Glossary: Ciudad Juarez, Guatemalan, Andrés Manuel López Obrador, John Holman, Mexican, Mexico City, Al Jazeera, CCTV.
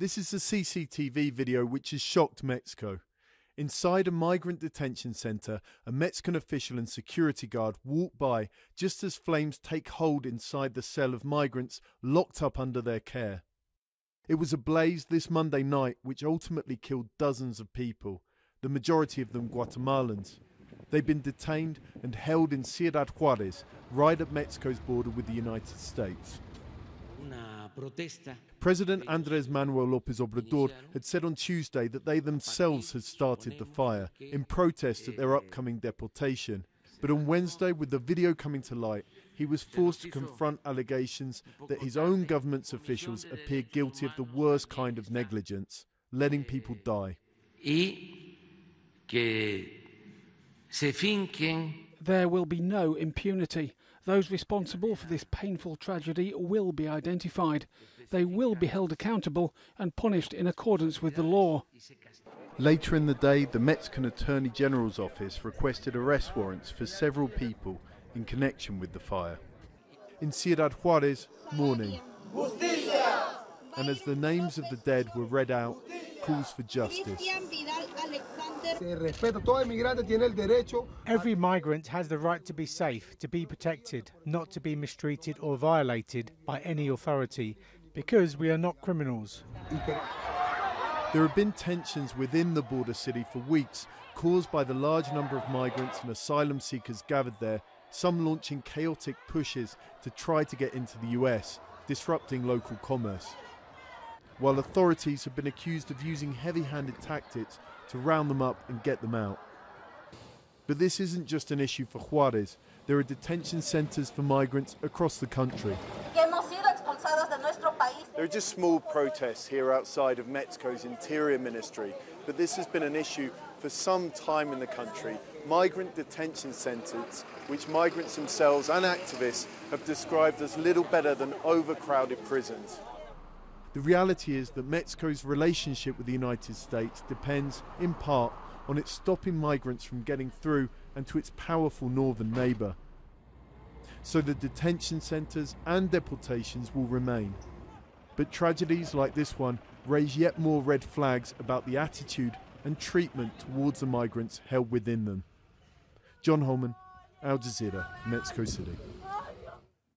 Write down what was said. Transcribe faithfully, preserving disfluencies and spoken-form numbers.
This is a C C T V video which has shocked Mexico. Inside a migrant detention center, a Mexican official and security guard walk by just as flames take hold inside the cell of migrants locked up under their care. It was a blaze this Monday night which ultimately killed dozens of people, the majority of them Guatemalans. They've been detained and held in Ciudad Juarez, right at Mexico's border with the United States. President Andrés Manuel López Obrador had said on Tuesday that they themselves had started the fire in protest at their upcoming deportation. But on Wednesday, with the video coming to light, he was forced to confront allegations that his own government's officials appear guilty of the worst kind of negligence, letting people die. There will be no impunity. Those responsible for this painful tragedy will be identified. They will be held accountable and punished in accordance with the law. Later in the day, the Mexican Attorney General's office requested arrest warrants for several people in connection with the fire. In Ciudad Juarez, mourning. And as the names of the dead were read out, calls for justice. Every migrant has the right to be safe, to be protected, not to be mistreated or violated by any authority, because we are not criminals. There have been tensions within the border city for weeks, caused by the large number of migrants and asylum seekers gathered there, some launching chaotic pushes to try to get into the U S, disrupting local commerce. While authorities have been accused of using heavy-handed tactics to round them up and get them out. But this isn't just an issue for Juarez. There are detention centres for migrants across the country. There are just small protests here outside of Mexico's Interior Ministry, but this has been an issue for some time in the country. Migrant detention centres, which migrants themselves and activists have described as little better than overcrowded prisons. The reality is that Mexico's relationship with the United States depends, in part, on its stopping migrants from getting through and to its powerful northern neighbour. So the detention centres and deportations will remain. But tragedies like this one raise yet more red flags about the attitude and treatment towards the migrants held within them. John Holman, Al Jazeera, Mexico City.